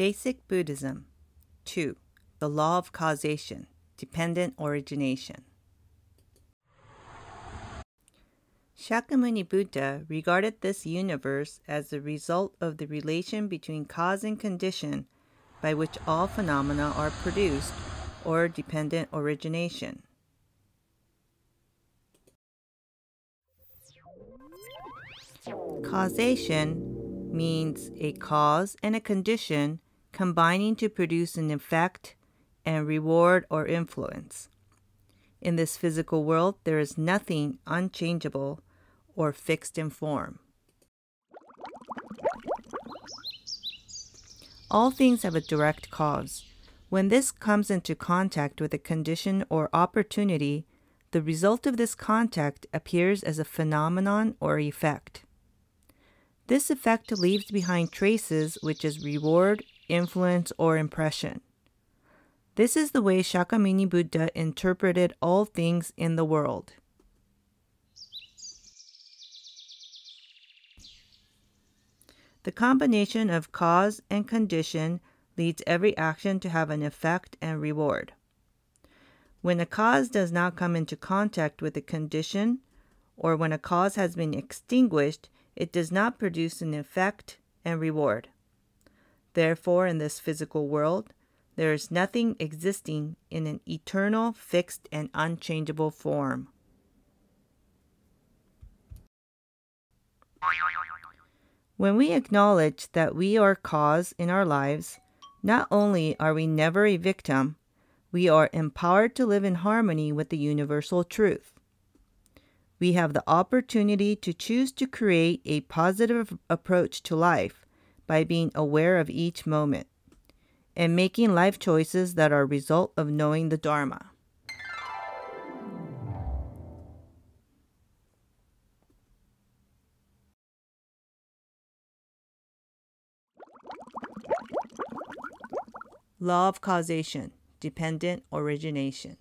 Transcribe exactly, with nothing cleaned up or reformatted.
Basic Buddhism. Two. The Law of Causation, Dependent Origination. Shakyamuni Buddha regarded this universe as the result of the relation between cause and condition by which all phenomena are produced, or dependent origination. Causation means a cause and a condition combining to produce an effect and reward or influence. In this physical world, there is nothing unchangeable or fixed in form. All things have a direct cause. When this comes into contact with a condition or opportunity, the result of this contact appears as a phenomenon or effect. This effect leaves behind traces, which is reward, influence, or impression. This is the way Shakyamuni Buddha interpreted all things in the world. The combination of cause and condition leads every action to have an effect and reward. When a cause does not come into contact with a condition, or when a cause has been extinguished, it does not produce an effect and reward. Therefore, in this physical world, there is nothing existing in an eternal, fixed, and unchangeable form. When we acknowledge that we are cause in our lives, not only are we never a victim, we are empowered to live in harmony with the universal truth. We have the opportunity to choose to create a positive approach to life by being aware of each moment and making life choices that are a result of knowing the Dharma. Law of Causation, Dependent Origination.